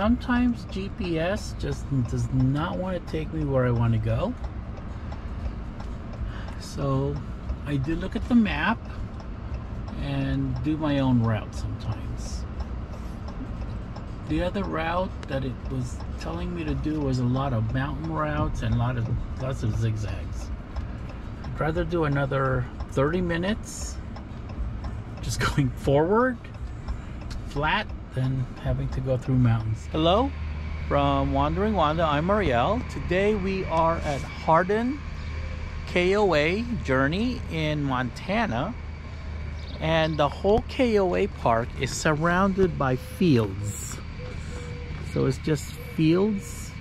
sometimes GPS just does not want to take me where I want to go. So I do look at the map and do my own route sometimes. The other route that it was telling me to do was a lot of mountain routes and lots of zigzags. I'd rather do another 30 minutes just going forward flat than having to go through mountains. Hello from Wandering Wanda, I'm Marielle. Today we are at Hardin KOA Journey in Montana, and the whole KOA park is surrounded by fields. So it's just fields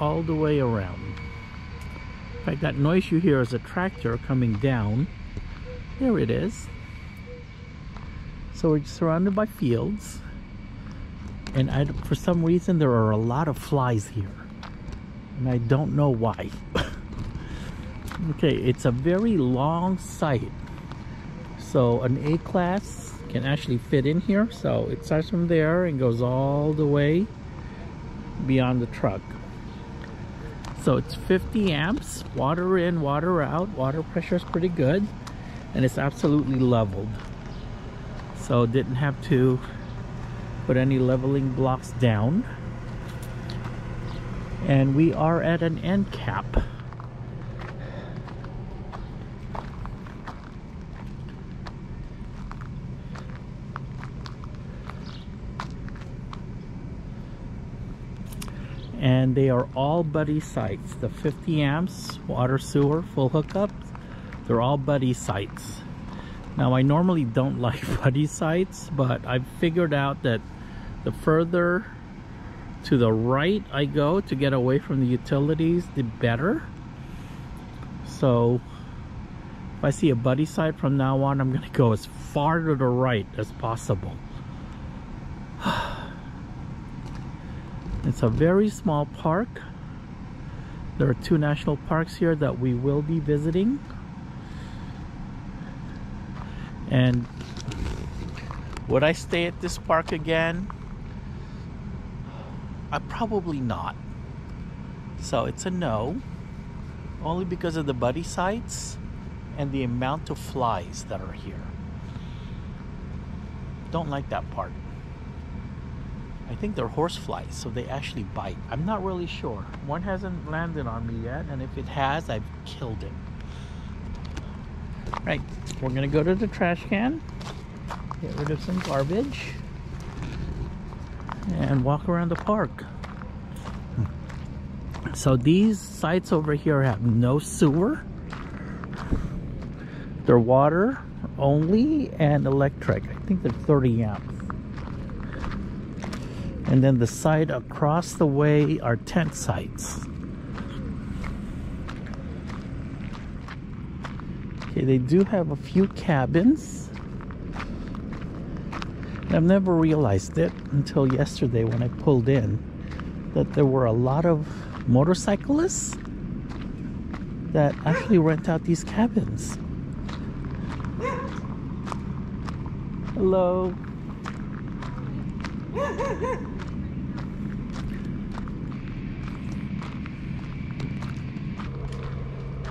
all the way around. In fact, that noise you hear is a tractor coming down. There it is. So we're surrounded by fields, and for some reason there are a lot of flies here, and I don't know why. Okay, it's a very long site, so an A class can actually fit in here. So it starts from there and goes all the way beyond the truck. So it's 50 amps, water in, water out. Water pressure is pretty good, and it's absolutely leveled. So didn't have to put any leveling blocks down. And we are at an end cap. And they are all buddy sites. The 50 amps, water, sewer, full hookup, they're all buddy sites. Now, I normally don't like buddy sites, but I've figured out that the further to the right I go to get away from the utilities, the better. So if I see a buddy site from now on, I'm gonna go as far to the right as possible. It's a very small park. There are two national parks here that we will be visiting. And would I stay at this park again? Probably not. So it's a no, only because of the buddy sites and the amount of flies that are here. Don't like that part. I think they're horse flies, so they actually bite. I'm not really sure. One hasn't landed on me yet, and if it has, I've killed it. Right, we're gonna go to the trash can, get rid of some garbage, and walk around the park. So these sites over here have no sewer. They're water only and electric. I think they're 30 amps. And then the side across the way are tent sites. They do have a few cabins. I've never realized it until yesterday when I pulled in that there were a lot of motorcyclists that actually rent out these cabins. Hello.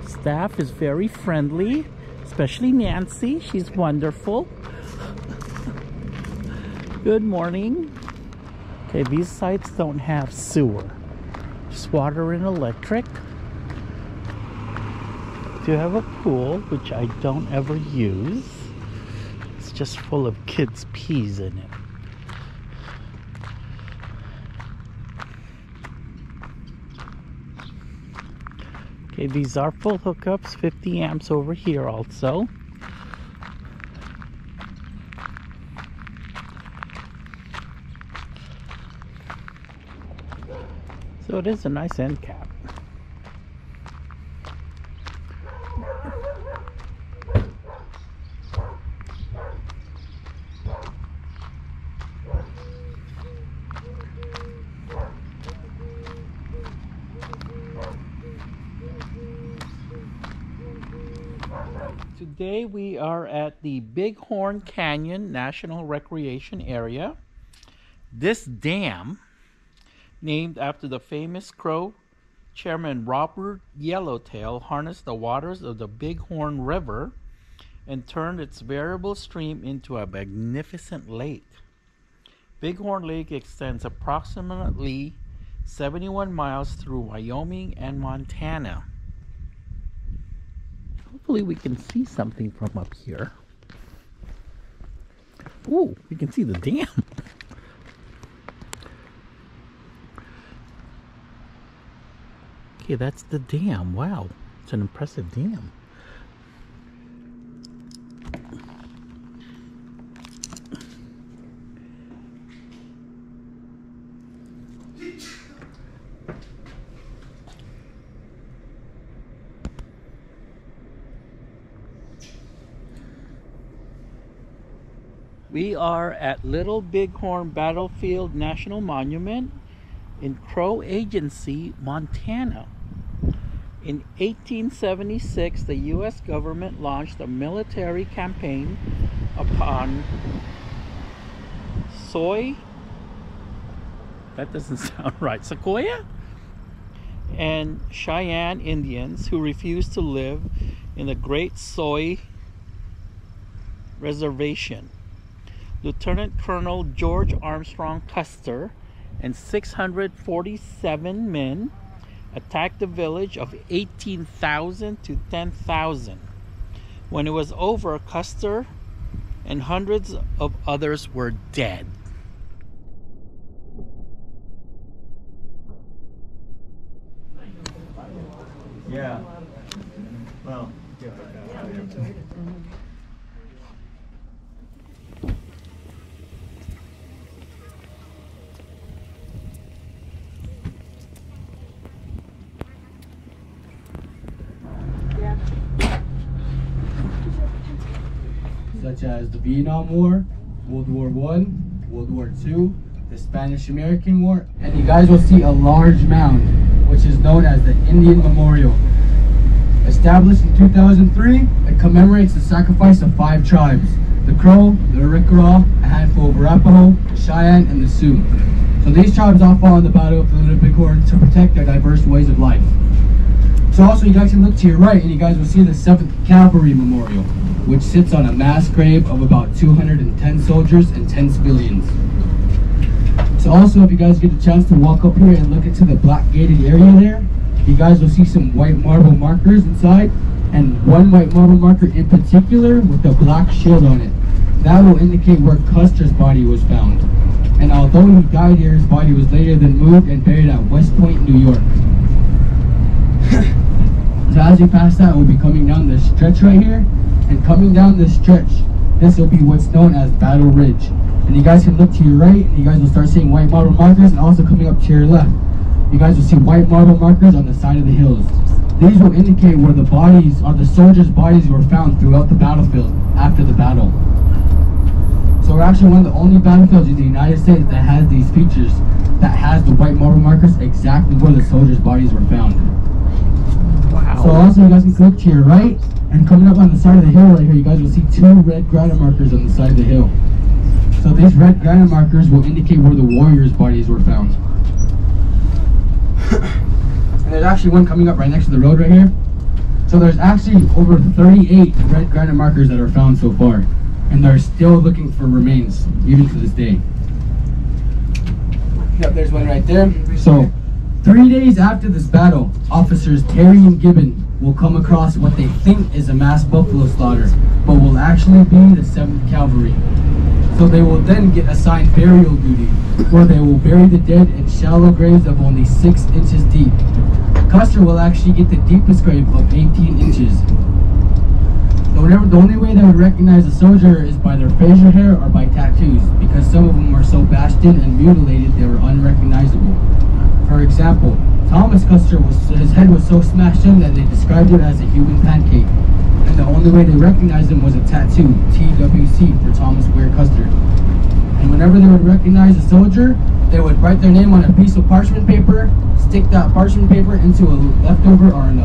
Staff is very friendly. Especially Nancy, she's wonderful. Good morning. Okay, these sites don't have sewer. Just water and electric. Do have a pool, which I don't ever use. It's just full of kids' peas in it. Okay, these are full hookups, 50 amps over here also. So it is a nice end cap. Today we are at the Bighorn Canyon National Recreation Area. This dam, named after the famous Crow chairman Robert Yellowtail, harnessed the waters of the Bighorn River and turned its variable stream into a magnificent lake. Bighorn Lake extends approximately 71 miles through Wyoming and Montana. Hopefully we can see something from up here. Ooh, we can see the dam. Okay, that's the dam. Wow, it's an impressive dam. We are at Little Bighorn Battlefield National Monument in Crow Agency, Montana. In 1876, the U.S. government launched a military campaign upon Sequoia and Cheyenne Indians who refused to live in the Great Sioux Reservation. Lieutenant Colonel George Armstrong Custer and 647 men attacked the village of 18,000 to 10,000. When it was over, Custer and hundreds of others were dead. Yeah. Well, yeah. Such as the Vietnam War, World War I, World War II, the Spanish-American War, and you guys will see a large mound, which is known as the Indian Memorial. Established in 2003, it commemorates the sacrifice of 5 tribes, the Crow, the Arikara, a handful of Arapaho, the Cheyenne, and the Sioux. So these tribes all fought in the Battle of the Little Bighorn to protect their diverse ways of life. So also you guys can look to your right and you guys will see the 7th Cavalry Memorial, which sits on a mass grave of about 210 soldiers and 10 civilians. So also if you guys get a chance to walk up here and look into the black gated area there, you guys will see some white marble markers inside, and one white marble marker in particular with a black shield on it. That will indicate where Custer's body was found. And although he died here, his body was later then moved and buried at West Point, New York. So as you pass that, we'll be coming down this stretch right here, and coming down this stretch, this will be what's known as Battle Ridge. And you guys can look to your right, and you guys will start seeing white marble markers, and also coming up to your left, you guys will see white marble markers on the side of the hills. These will indicate where the bodies, or the soldiers' bodies, were found throughout the battlefield after the battle. So we're actually one of the only battlefields in the United States that has these features, that has the white marble markers exactly where the soldiers' bodies were found. So also you guys can look to your right, and coming up on the side of the hill right here, you guys will see 2 red granite markers on the side of the hill. So these red granite markers will indicate where the warriors' bodies were found. And there's actually one coming up right next to the road right here. So there's actually over 38 red granite markers that are found so far, and they're still looking for remains, even to this day. Yep, there's one right there. So 3 days after this battle, officers Terry and Gibbon will come across what they think is a mass buffalo slaughter, but will actually be the 7th Cavalry. So they will then get assigned burial duty, where they will bury the dead in shallow graves of only 6 inches deep. Custer will actually get the deepest grave of 18 inches. So the only way they would recognize a soldier is by their facial hair or by tattoos, because some of them were so bashed in and mutilated they were unrecognizable. For example, Thomas Custer, his head was so smashed in that they described it as a human pancake. And the only way they recognized him was a tattoo, TWC, for Thomas Weir Custer. And whenever they would recognize a soldier, they would write their name on a piece of parchment paper, stick that parchment paper into a leftover or an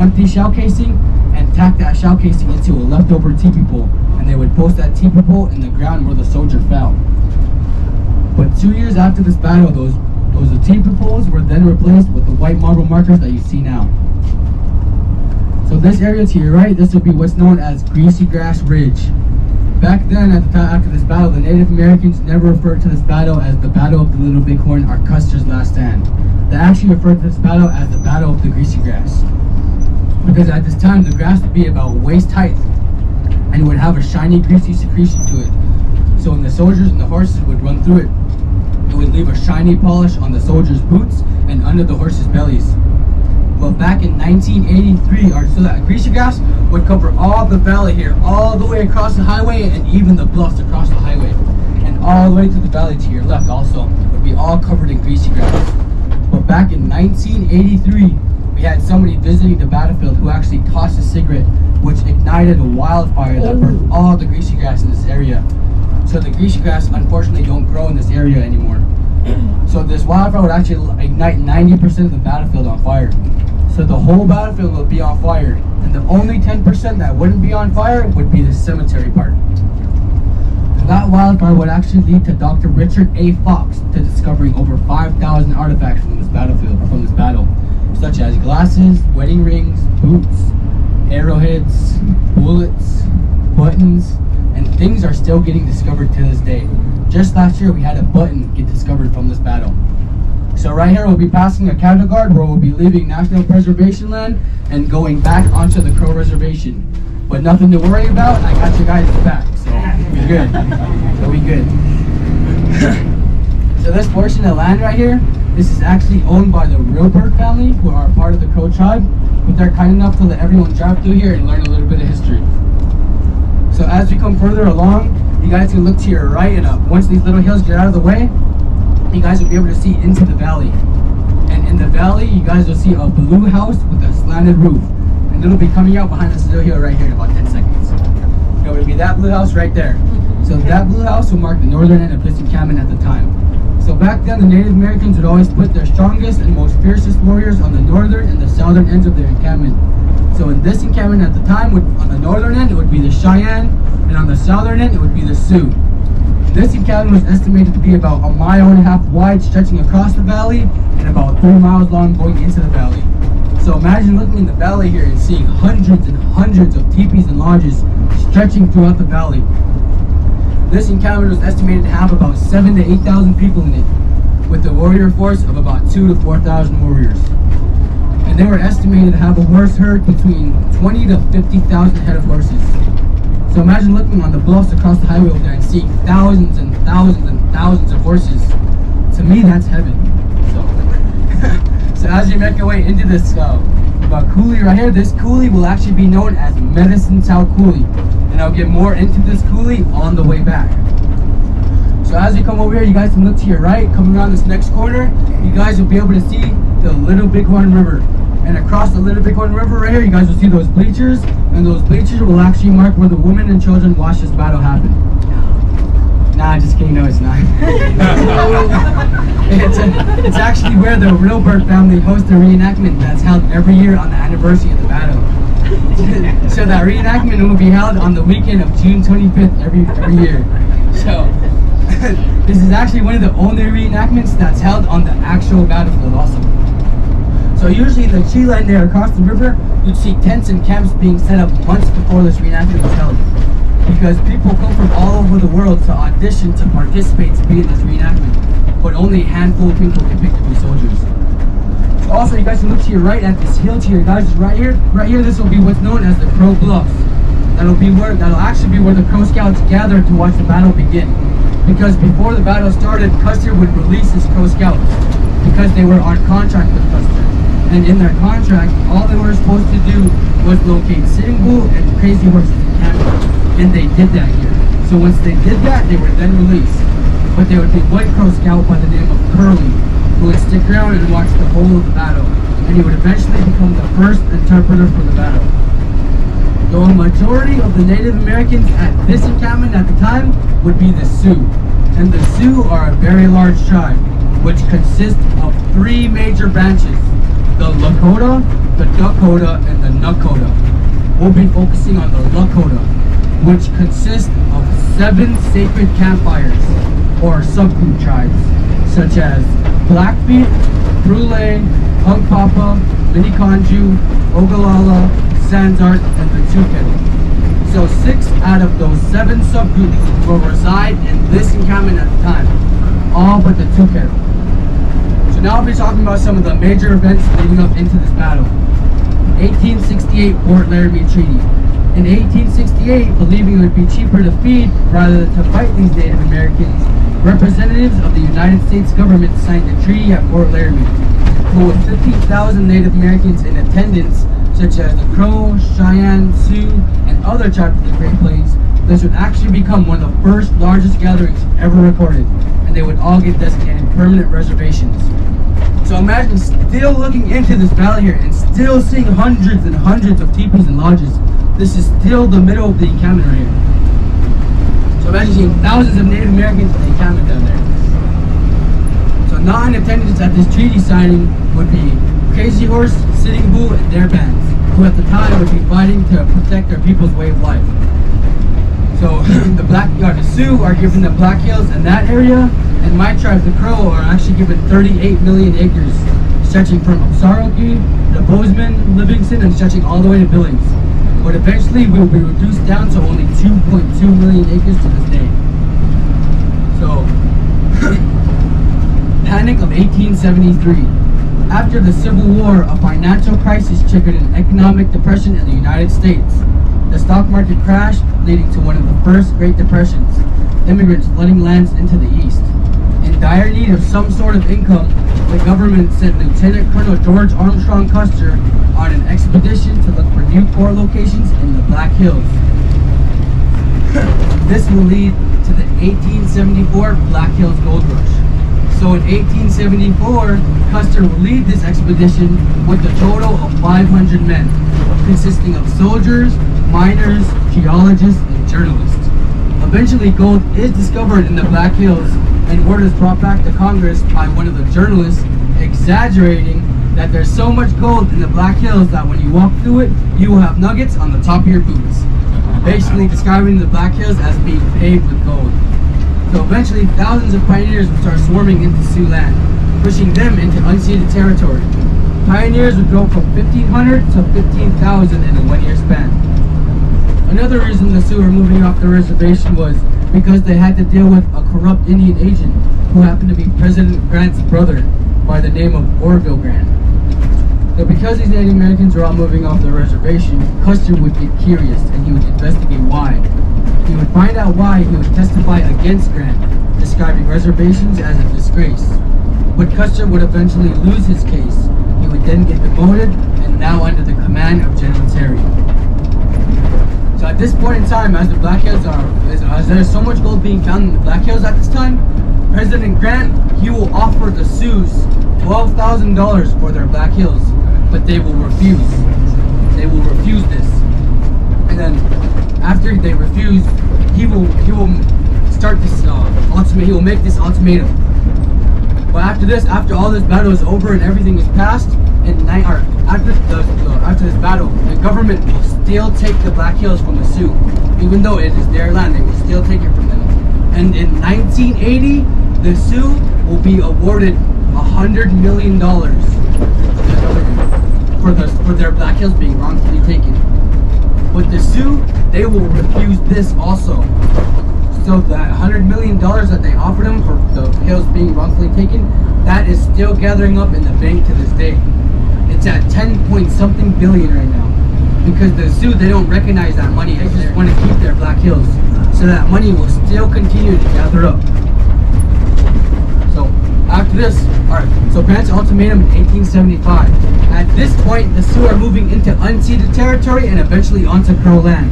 empty shell casing, and tack that shell casing into a leftover teepee pole. And they would post that teepee pole in the ground where the soldier fell. But 2 years after this battle, those attainment poles were then replaced with the white marble markers that you see now. So this area to your right, this will be what's known as Greasy Grass Ridge. Back then, at the time after this battle, the Native Americans never referred to this battle as the Battle of the Little Bighorn or Custer's Last Stand. They actually referred to this battle as the Battle of the Greasy Grass, because at this time the grass would be about waist height and would have a shiny, greasy secretion to it. So when the soldiers and the horses would run through it, it would leave a shiny polish on the soldiers' boots and under the horses' bellies. But back in 1983, so that greasy grass would cover all the valley here, all the way across the highway and even the bluffs across the highway. And all the way to the valley to your left also would be all covered in greasy grass. But back in 1983, we had somebody visiting the battlefield who actually tossed a cigarette, which ignited a wildfire that burned all the greasy grass in this area. So the greasy grass, unfortunately, don't grow in this area anymore. So this wildfire would actually ignite 90% of the battlefield on fire. So the whole battlefield would be on fire, and the only 10% that wouldn't be on fire would be the cemetery part. And that wildfire would actually lead to Dr. Richard A. Fox to discovering over 5,000 artifacts from this battlefield, from this battle, such as glasses, wedding rings, boots, arrowheads, bullets, buttons, and things are still getting discovered to this day. Just last year, we had a button get discovered from this battle. So right here, we'll be passing a cattle guard where we'll be leaving National Preservation land and going back onto the Crow Reservation. But nothing to worry about, I got you guys back, so we good. So we good. So this portion of land right here, this is actually owned by the Roper family, who are part of the Crow tribe, but they're kind enough to let everyone drive through here and learn a little bit of history. So as we come further along, you guys can look to your right and up. Once these little hills get out of the way, you guys will be able to see into the valley. And in the valley, you guys will see a blue house with a slanted roof. And it'll be coming out behind this little hill right here in about 10 seconds. It will be that blue house right there. So that blue house will mark the northern end of this encampment at the time. So back then, the Native Americans would always put their strongest and most fiercest warriors on the northern and the southern ends of their encampment. So in this encampment at the time, on the northern end, it would be the Cheyenne, and on the southern end, it would be the Sioux. This encampment was estimated to be about 1.5 miles wide, stretching across the valley, and about 3 miles long, going into the valley. So imagine looking in the valley here and seeing hundreds and hundreds of teepees and lodges stretching throughout the valley. This encampment was estimated to have about 7,000 to 8,000 people in it, with a warrior force of about 2,000 to 4,000 warriors. And they were estimated to have a horse herd between 20,000 to 50,000 head of horses. So imagine looking on the bluffs across the highway over there and seeing thousands and thousands and thousands of horses. To me, that's heaven. So, so as you make your way into this coulee right here, this coulee will actually be known as Medicine Cow Coulee. And I'll get more into this coulee on the way back. So as you come over here, you guys can look to your right. Coming around this next corner, you guys will be able to see the Little Bighorn River. And across the Little Bighorn River right here, you guys will see those bleachers, and those bleachers will actually mark where the women and children watched this battle happen. Nah, just kidding, no it's not. It's actually where the Roper family hosts the reenactment that's held every year on the anniversary of the battle. So that reenactment will be held on the weekend of June 25th every year. So, this is actually one of the only reenactments that's held on the actual battlefield also. So usually in the tree line there across the river, you'd see tents and camps being set up months before this reenactment was held, because people come from all over the world to audition, to participate, to be in this reenactment, but only a handful of people get picked to be soldiers. So also, you guys can look to your right at this hill to your guys right here. This will be what's known as the Crow Bluffs. That'll actually be where the Crow Scouts gather to watch the battle begin, because before the battle started, Custer would release his Crow Scouts because they were on contract with Custer. And in their contract, all they were supposed to do was locate Sitting Bull and Crazy Horse in Canada. And they did that here. So once they did that, they were then released. But there would be one Crow Scout by the name of Curly, who would stick around and watch the whole of the battle. And he would eventually become the first interpreter for the battle. Though a majority of the Native Americans at this encampment at the time would be the Sioux. And the Sioux are a very large tribe, which consists of three major branches: the Lakota, the Dakota, and the Nakota. We'll be focusing on the Lakota, which consists of 7 sacred campfires. or subgroup tribes, such as Blackfeet, Brule, Hunkpapa, Miniconju, Ogallala, Sanzart, and the Two Kettle. So 6 out of those 7 subgroups will reside in this encampment at the time, all but the Two Kettle. So now I'll be talking about some of the major events leading up into this battle. 1868 Fort Laramie Treaty. In 1868, believing it would be cheaper to feed rather than to fight these Native Americans, representatives of the United States government signed a treaty at Fort Laramie, with 15,000 Native Americans in attendance, such as the Crow, Cheyenne, Sioux, and other tribes of the Great Plains. This would actually become one of the first largest gatherings ever recorded, and they would all get designated permanent reservations. So imagine still looking into this valley here and still seeing hundreds and hundreds of teepees and lodges. This is still the middle of the encampment right here. So imagine seeing thousands of Native Americans in the encampment down there. So not in attendance at this treaty signing would be Crazy Horse, Sitting Bull, and their bands, who at the time would be fighting to protect their people's way of life. So the Sioux are given the Black Hills and that area, and my tribe, the Crow, are actually given 38 million acres, stretching from Osaroki to Bozeman, Livingston, and stretching all the way to Billings. But eventually, we will be reduced down to only 2.2 million acres to this day. So, Panic of 1873. After the Civil War, a financial crisis triggered an economic depression in the United States. The stock market crashed, leading to one of the first Great Depressions, immigrants flooding lands into the East. In dire need of some sort of income, the government sent Lieutenant Colonel George Armstrong Custer on an expedition to look for new Corps locations in the Black Hills. This will lead to the 1874 Black Hills Gold Rush. So in 1874, Custer will lead this expedition with a total of 500 men, consisting of soldiers, miners, geologists, and journalists. Eventually, gold is discovered in the Black Hills, and word is brought back to Congress by one of the journalists, exaggerating that there's so much gold in the Black Hills that when you walk through it, you will have nuggets on the top of your boots. Basically describing the Black Hills as being paved with gold. So eventually, thousands of pioneers would start swarming into Sioux land, pushing them into unceded territory. Pioneers would go from 1,500 to 15,000 in a 1-year span. Another reason the Sioux were moving off the reservation was because they had to deal with a corrupt Indian agent who happened to be President Grant's brother by the name of Orville Grant. So because these Native Americans were all moving off the reservation, Custer would get curious and he would investigate why. He would find out why, he would testify against Grant, describing reservations as a disgrace. But Custer would eventually lose his case. He would then get demoted and now under the command of General Terry. So at this point in time, as the Black Hills as there's so much gold being found in the Black Hills at this time, President Grant, he will offer the Sioux $12,000 for their Black Hills, but they will refuse. They will refuse this. And then after they refuse, he will start this ultimatum. He will make this ultimatum. But after this, after all this battle is over and everything is passed, after this battle, the government will still take the Black Hills from the Sioux. Even though it is their land, they will still take it from them. And in 1980, the Sioux will be awarded $100 million for their Black Hills being wrongfully taken. But the Sioux, they will refuse this also. So that $100 million that they offered them for the hills being wrongfully taken, that is still gathering up in the bank to this day. It's at 10-point-something billion right now. Because the Sioux, they don't recognize that money. They just want to keep their Black Hills. So that money will still continue to gather up. So after this, alright, so Grant's ultimatum in 1875. At this point, the Sioux are moving into unceded territory and eventually onto Crow land.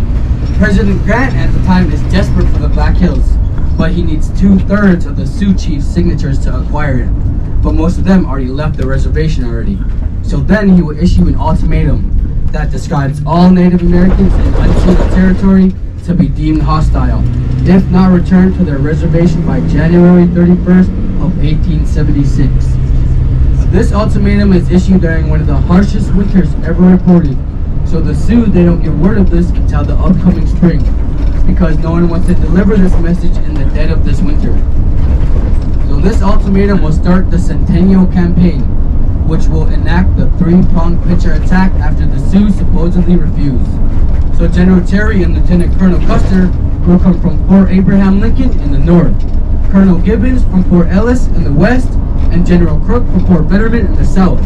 President Grant at the time is desperate for the Black Hills, but he needs 2/3 of the Sioux chief's signatures to acquire it. But most of them already left the reservation already. So then he will issue an ultimatum that describes all Native Americans in unceded territory to be deemed hostile, if not returned to their reservation by January 31st of 1876. This ultimatum is issued during one of the harshest winters ever reported. So the Sioux, they don't get word of this until the upcoming spring, because no one wants to deliver this message in the dead of this winter. So this ultimatum will start the Centennial Campaign, which will enact the three-pronged pincer attack after the Sioux supposedly refuse. So General Terry and Lieutenant Colonel Custer will come from Fort Abraham Lincoln in the north, Colonel Gibbons from Fort Ellis in the west, and General Crook from Fort Bitterman in the south.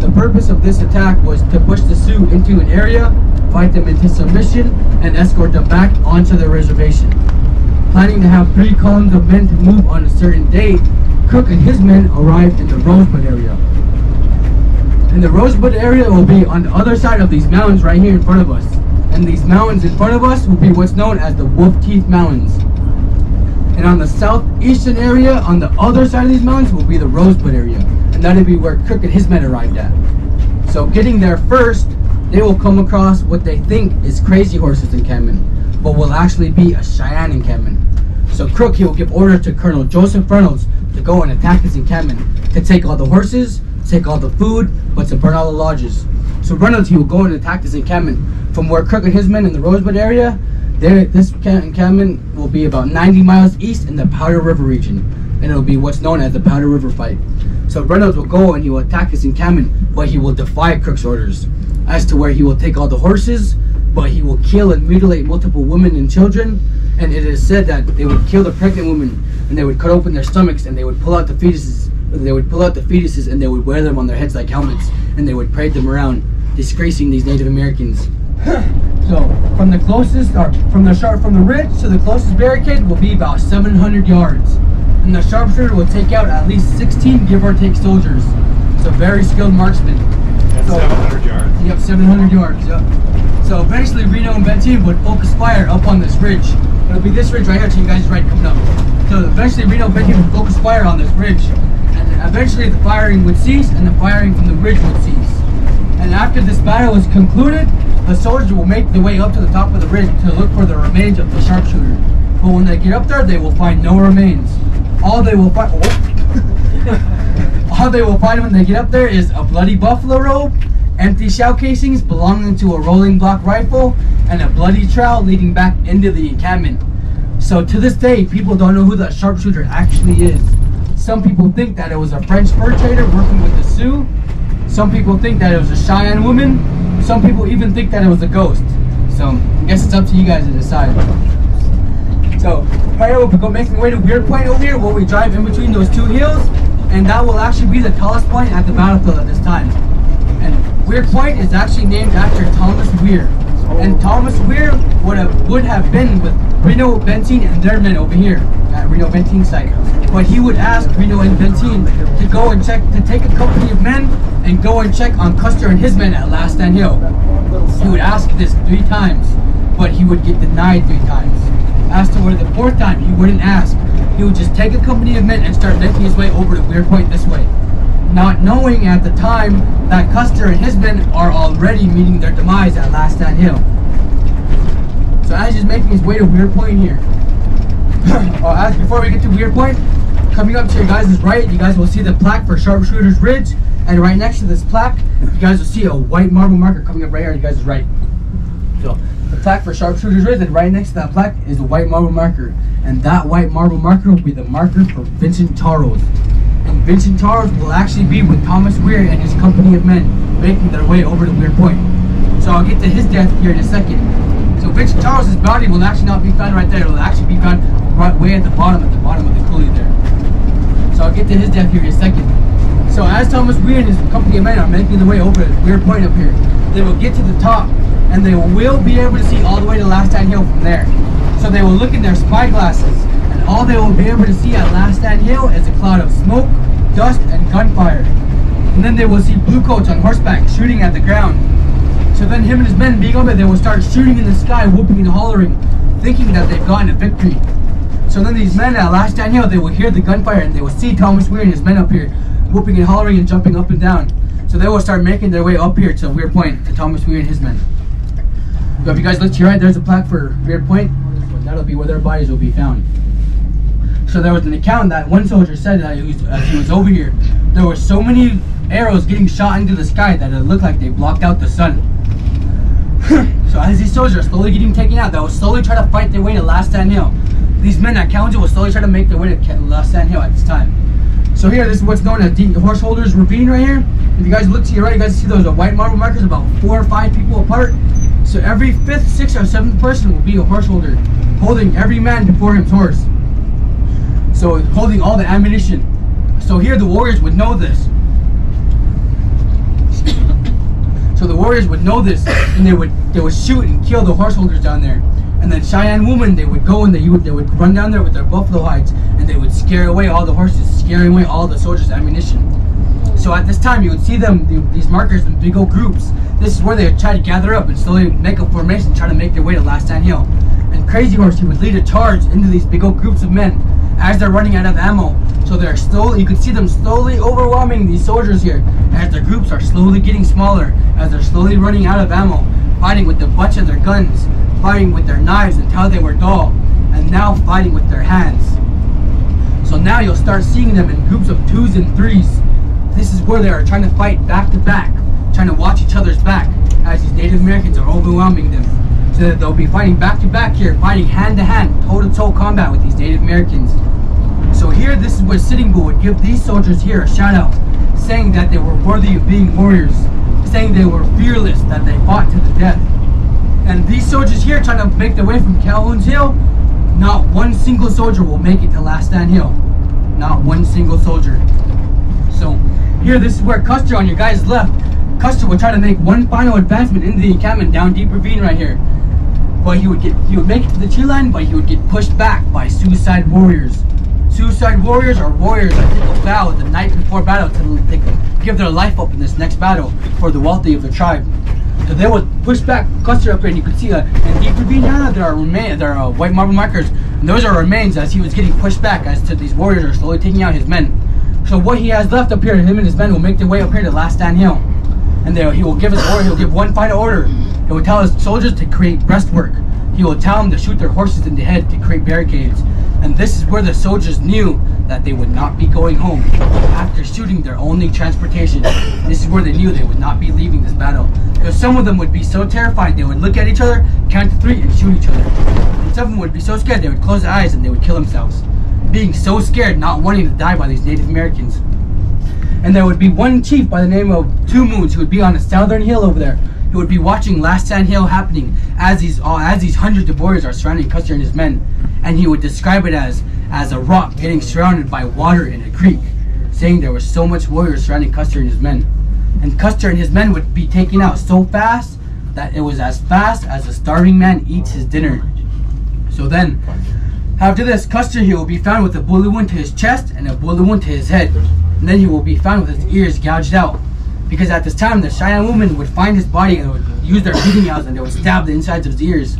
The purpose of this attack was to push the Sioux into an area, fight them into submission, and escort them back onto their reservation. Planning to have three columns of men to move on a certain date, Crook and his men arrived in the Rosebud area. And the Rosebud area will be on the other side of these mountains right here in front of us. And these mountains in front of us will be what's known as the Wolf Teeth Mountains. And on the southeastern area, on the other side of these mountains, will be the Rosebud area. And that'll be where Crook and his men arrived at. So getting there first, they will come across what they think is Crazy Horse's encampment, but will actually be a Cheyenne encampment. So Crook, he will give order to Colonel Joseph Reynolds to go and attack his encampment, to take all the horses, take all the food, but to burn all the lodges. So Reynolds, he will go and attack this encampment. From where Crook and his men in the Rosebud area, this encampment will be about 90 miles east in the Powder River region, and it will be what's known as the Powder River Fight. So Reynolds will go and he will attack his encampment, but he will defy Crook's orders, as to where he will take all the horses, but he will kill and mutilate multiple women and children, and it is said that they would kill the pregnant women, and they would cut open their stomachs, and they would pull out the fetuses. And they would wear them on their heads like helmets, and they would parade them around, disgracing these Native Americans. So from the ridge to the closest barricade will be about 700 yards, and the sharpshooter will take out at least 16 give or take soldiers. So very skilled marksmen. That's so, 700 yards. Yep, 700 yards. Yep. So eventually Reno and Benteen would focus fire up on this ridge. It'll be this ridge right here. So you guys right coming up. So eventually Reno and Benteen would focus fire on this ridge. Eventually the firing would cease and the firing from the ridge would cease. And after this battle is concluded, the soldiers will make their way up to the top of the ridge to look for the remains of the sharpshooter. But when they get up there, they will find no remains. All they will find when they get up there is a bloody buffalo robe, empty shell casings belonging to a rolling block rifle, and a bloody trail leading back into the encampment. So to this day, people don't know who that sharpshooter actually is. Some people think that it was a French fur trader working with the Sioux. Some people think that it was a Cheyenne woman. Some people even think that it was a ghost. So I guess it's up to you guys to decide. So right here we'll go making way to Weir Point over here, where we drive in between those two hills, and that will actually be the tallest point at the battlefield at this time. And Weir Point is actually named after Thomas Weir. And Thomas Weir would have been with Reno Benteen and their men over here at Reno Benteen site. But he would ask Reno and Benteen to go and check, to take a company of men and go and check on Custer and his men at Last Stand Hill. He would ask this 3 times, but he would get denied 3 times. As to where the 4th time, he wouldn't ask. He would just take a company of men and start making his way over to Weir Point this way, not knowing at the time that Custer and his men are already meeting their demise at Last Stand Hill. So as he's making his way to Weir Point here, as before we get to Weir Point, coming up to your guys' right, you guys will see the plaque for Sharpshooter's Ridge, and right next to this plaque, you guys will see a white marble marker coming up right here on your guys' right. So, the plaque for Sharpshooter's Ridge, and right next to that plaque is a white marble marker, and that white marble marker will be the marker for Vincent Taros. And Vincent Taros will actually be with Thomas Weir and his company of men, making their way over to Weir Point. So I'll get to his death here in a second. So Vincent Taros' body will actually not be found right there, it will actually be found right way at the bottom of the coulee there. So I'll get to his death here in a second. So as Thomas Weir and his company of men are making their way over to Weir Point up here, they will get to the top, and they will be able to see all the way to Last Stand Hill from there. So they will look in their spyglasses, and all they will be able to see at Last Stand Hill is a cloud of smoke, dust, and gunfire. And then they will see bluecoats on horseback shooting at the ground. So then him and his men being over, they will start shooting in the sky, whooping and hollering, thinking that they've gotten a victory. So then these men at Last Stand Hill, they will hear the gunfire and they will see Thomas Weir and his men up here whooping and hollering and jumping up and down. So they will start making their way up here to Weir Point, to Thomas Weir and his men. So if you guys look to your right, there's a plaque for Weir Point. That'll be where their bodies will be found. So there was an account that one soldier said that as he was over here, there were so many arrows getting shot into the sky that it looked like they blocked out the sun. So as these soldiers are slowly getting taken out, they will slowly try to fight their way to Last Stand Hill. These men that counted will slowly try to make their way to Last Stand Hill at this time. So here, this is what's known as the Horse Holders Ravine right here. If you guys look to your right, you guys see those white marble markers about 4 or 5 people apart. So every 5th, 6th, or 7th person will be a horse holder, holding every man before him's horse. So holding all the ammunition. So here the warriors would know this. So the warriors would know this, and they would shoot and kill the horse holders down there. And then Cheyenne women, they would go and they would run down there with their buffalo hides, and they would scare away all the horses, scaring away all the soldiers' ammunition. So at this time, you would see them, these markers, in big old groups. This is where they would try to gather up and slowly make a formation, try to make their way to Last Stand Hill. And Crazy Horse, he would lead a charge into these big old groups of men as they're running out of ammo. So they're slowly, you can see them slowly overwhelming these soldiers here as their groups are slowly getting smaller, as they're slowly running out of ammo, fighting with the butts of their guns, fighting with their knives until they were dull, and now fighting with their hands. So now you'll start seeing them in groups of 2s and 3s. This is where they are trying to fight back to back, trying to watch each other's back as these Native Americans are overwhelming them. So that they'll be fighting back to back here, fighting hand to hand, toe to toe combat with these Native Americans. So here, this is where Sitting Bull would give these soldiers here a shout out, saying that they were worthy of being warriors, saying they were fearless, that they fought to the death. And these soldiers here trying to make their way from Calhoun's Hill, not one single soldier will make it to Last Stand Hill. Not one single soldier. So here, this is where Custer on your guys' left, Custer would try to make one final advancement into the encampment down Deep Ravine right here. But he would make it to the tree line, but he would get pushed back by suicide warriors. Suicide warriors are warriors that take a vow the night before battle to give their life up in this next battle for the wealthy of their tribe. So they would push back Custer up here, and you can see in Deep Ravine now there are white marble markers, and those are remains as he was getting pushed back as to these warriors are slowly taking out his men. So what he has left up here, him and his men will make their way up here to Last Stand Hill. And he will give his order, he'll give one final order. He will tell his soldiers to create breastwork. He will tell them to shoot their horses in the head to create barricades. And this is where the soldiers knew that they would not be going home after shooting their only transportation. This is where they knew they would not be leaving this battle. Because some of them would be so terrified they would look at each other, count to 3, and shoot each other. And some of them would be so scared they would close their eyes and they would kill themselves. Being so scared, not wanting to die by these Native Americans. And there would be one chief by the name of Two Moons who would be on a southern hill over there. He would be watching Last Stand Hill happening as these hundreds of warriors are surrounding Custer and his men. And he would describe it as a rock getting surrounded by water in a creek, saying there was so much warriors surrounding Custer and his men. And Custer and his men would be taken out so fast that it was as fast as a starving man eats his dinner. So then, after this, Custer here will be found with a bullet wound to his chest and a bullet wound to his head. And then he will be found with his ears gouged out. Because at this time, the Cheyenne women would find his body and would use their beating house and they would stab the insides of his ears.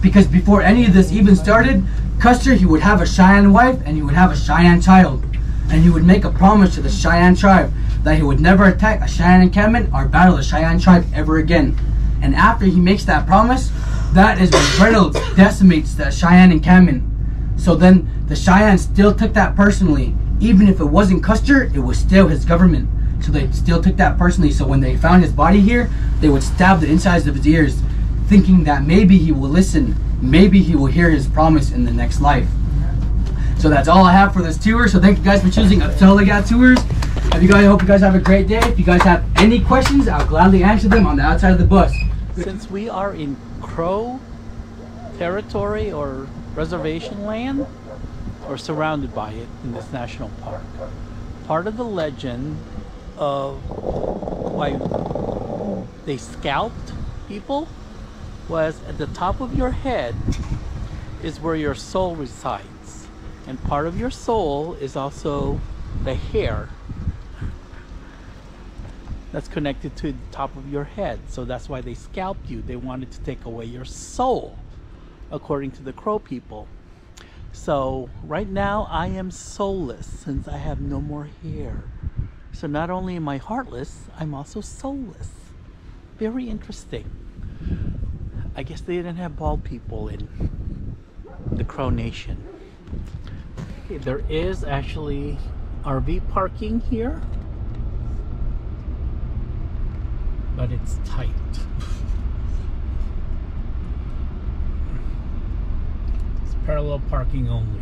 Because before any of this even started, Custer, he would have a Cheyenne wife and he would have a Cheyenne child. And he would make a promise to the Cheyenne tribe that he would never attack a Cheyenne encampment or battle the Cheyenne tribe ever again. And after he makes that promise, that is when Reynolds decimates the Cheyenne encampment. So then the Cheyenne still took that personally. Even if it wasn't Custer, it was still his government. So they still took that personally. So when they found his body here, they would stab the insides of his ears, thinking that maybe he will listen, maybe he will hear his promise in the next life. So that's all I have for this tour. So thank you guys for choosing Upsalagat Tours. I hope you guys have a great day. If you guys have any questions, I'll gladly answer them on the outside of the bus. Since we are in Crow territory or reservation land, or surrounded by it in this national park, part of the legend of why they scalped people was at the top of your head is where your soul resides. And part of your soul is also the hair that's connected to the top of your head. So that's why they scalped you. They wanted to take away your soul, according to the Crow people. So right now I am soulless since I have no more hair. So not only am I heartless, I'm also soulless. Very interesting. I guess they didn't have bald people in the Crow Nation. Okay, there is actually RV parking here, but it's tight. parallel parking only.